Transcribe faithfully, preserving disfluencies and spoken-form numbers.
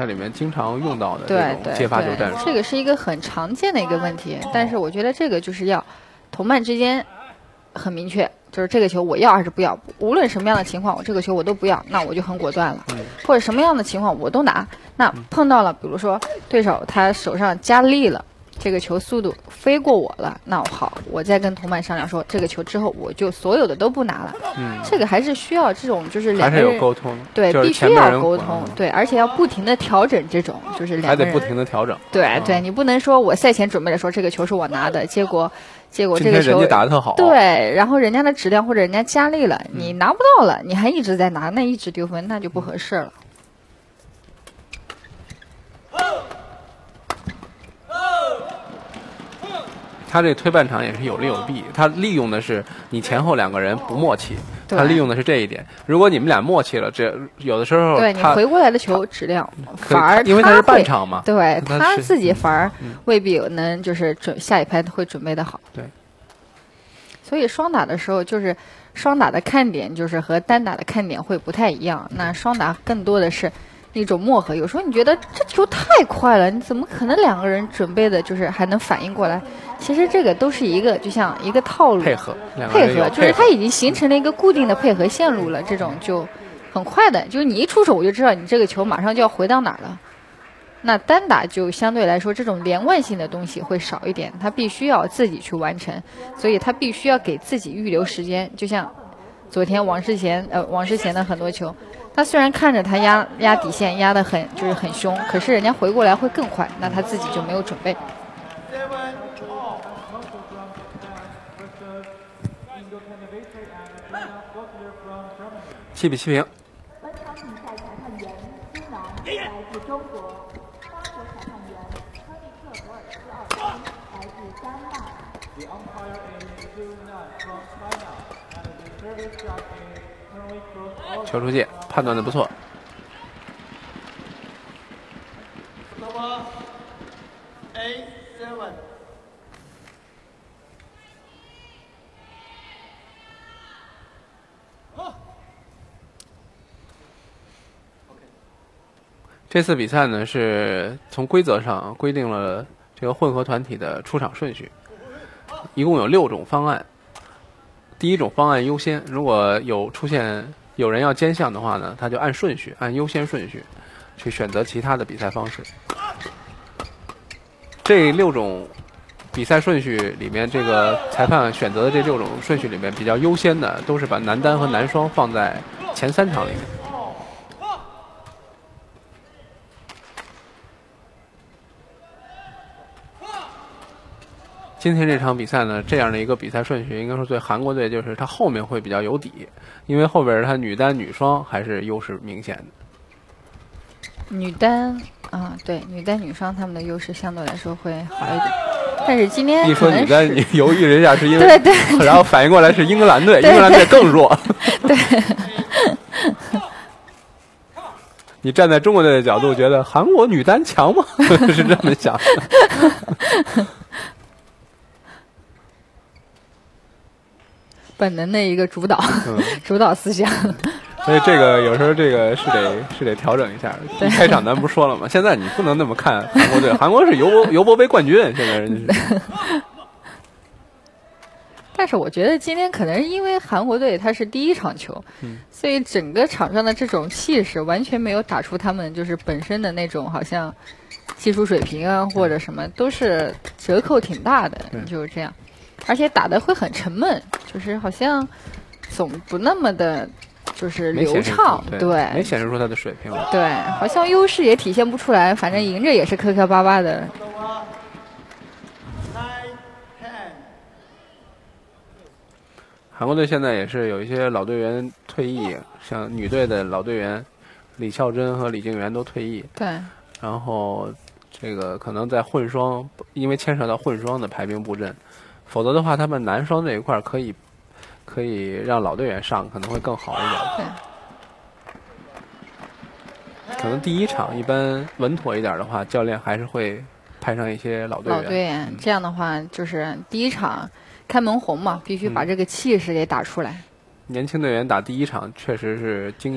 它里面经常用到的这种接发球战术。这个是一个很常见的一个问题，但是我觉得这个就是要同伴之间很明确，就是这个球我要还是不要，无论什么样的情况，我这个球我都不要，那我就很果断了，嗯、或者什么样的情况我都拿。那碰到了，比如说对手他手上加力了，这个球速度飞过我了，那好，我再跟同伴商量说，这个球之后我就所有的都不拿了。嗯，这个还是需要这种就是两个人还是有沟通，对，必须要沟通，对，而且要不停的调整这种就是两个人还得不停的调整。对、嗯、对，你不能说我赛前准备着说这个球是我拿的，结果。结果这个球人家打得特好，对，然后人家的质量或者人家加力了，你拿不到了，你还一直在拿，那一直丢分，那就不合适了。他这推半场也是有利有弊，他利用的是你前后两个人不默契，他利用的是这一点。如果你们俩默契了，这有的时候对你回过来的球质量反而因为他是半场嘛，对他自己反而未必能就是准下一拍会准备的好。对，所以双打的时候就是双打的看点就是和单打的看点会不太一样，那双打更多的是一种磨合，有时候你觉得这球太快了，你怎么可能两个人准备的就是还能反应过来？其实这个都是一个就像一个套路配合，配合就是它已经形成了一个固定的配合线路了，这种就很快的，就是你一出手我就知道你这个球马上就要回到哪儿了。那单打就相对来说这种连贯性的东西会少一点，他必须要自己去完成，所以他必须要给自己预留时间，就像昨天王诗贤呃王诗贤的很多球。他虽然看着他压压底线压得很就是很凶，可是人家回过来会更快，那他自己就没有准备。七比七平。球出界，判断的不错。这次比赛呢，是从规则上规定了这个混合团体的出场顺序，一共有六种方案。第一种方案优先，如果有出现。有人要兼项的话呢，他就按顺序，按优先顺序去选择其他的比赛方式。这六种比赛顺序里面，这个裁判选择的这六种顺序里面，比较优先的都是把男单和男双放在前三场里面。今天这场比赛呢，这样的一个比赛顺序，应该说对韩国队就是他后面会比较有底，因为后边他女单、女双还是优势明显的。女单啊，对，女单、女双他们的优势相对来说会好一点，但是今天一说女单，你犹豫了一下，是因为对对，然后反应过来是英格兰队，英格兰队更弱。对。你站在中国队的角度，觉得韩国女单强吗？是这么想的。本能的一个主导，嗯、主导思想。所以这个有时候这个是得是得调整一下。一开场咱不是说了吗？现在你不能那么看韩国队，韩国是尤尤伯杯冠军，现在人家是。但是我觉得今天可能是因为韩国队他是第一场球，嗯、所以整个场上的这种气势完全没有打出他们就是本身的那种好像技术水平啊或者什么都是折扣挺大的，就是这样。而且打的会很沉闷，就是好像总不那么的，就是流畅，对，对没显示出他的水平了，对，好像优势也体现不出来，反正赢着也是磕磕巴巴的。韩国队现在也是有一些老队员退役，像女队的老队员李孝珍和李静媛都退役，对，然后这个可能在混双，因为牵扯到混双的排兵布阵。否则的话，他们男双这一块可以，可以让老队员上，可能会更好一点。可能第一场一般稳妥一点的话，教练还是会派上一些老队员。老队员、嗯、这样的话，就是第一场开门红嘛，必须把这个气势给打出来。嗯、年轻队员打第一场确实是经验。